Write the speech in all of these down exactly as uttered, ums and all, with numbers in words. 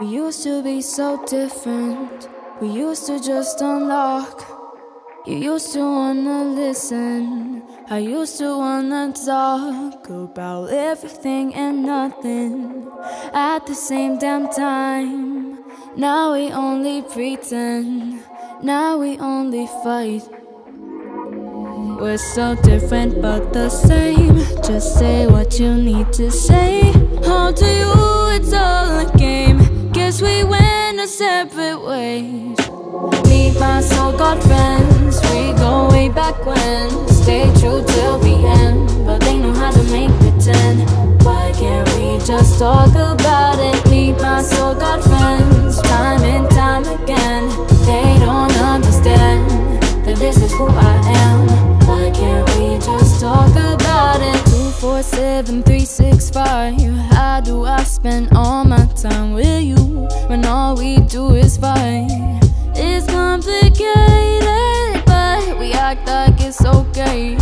We used to be so different. We used to just unlock. You used to wanna listen, I used to wanna talk about everything and nothing at the same damn time. Now we only pretend, now we only fight. We're so different but the same. Just say what you need to say. All to you, it's all a game. Guess we went our separate ways. Meet my so-called friends, we go way back when. Stay true till the end, but they know how to make pretend. Why can't we just talk about it? Meet my so-called friends, time and time again. They don't understand that this is who I am. Why can't we just talk about it? two four seven three six five. How do I spend all my time with you when all we do is fight? It's complicated, but we act like it's okay.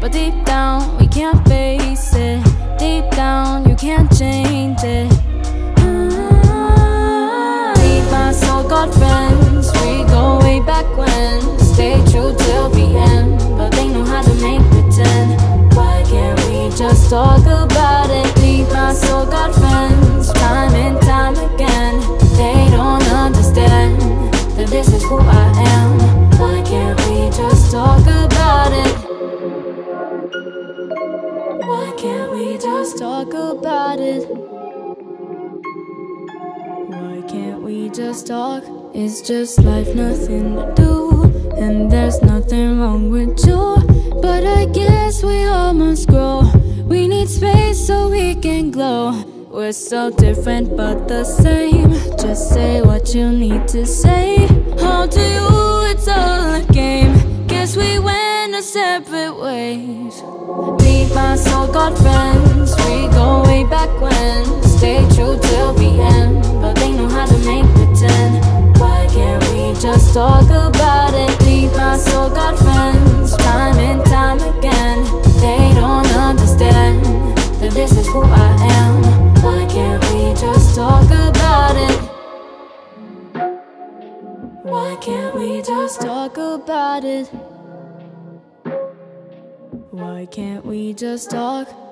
But deep down, we can't face it. Deep down, you can't change it. Meet my so-called friends, we go way back when. Stay true till the end, but they know how to make pretend. Why can't we just talk about it? Meet my so-called friends, time and time again. They don't understand that this is who I am. Why can't we just talk about it? Why can't we just talk about it? Why can't we just talk? It's just life, nothing to do. And there's nothing wrong with you, but I guess we all must grow. We need space so we can glow. We're so different but the same. Just say what you need to say. All to you, it's all a game. Guess we went our separate ways. Meet my so-called friends, we go way back when. Stay true till the end, but they know how to make pretend. Why can't we just talk about it? Meet my so-called friends, time and time again. They don't understand that this is who I am. Why can't we just talk about it? Why can't we just talk about it? Why can't we just talk?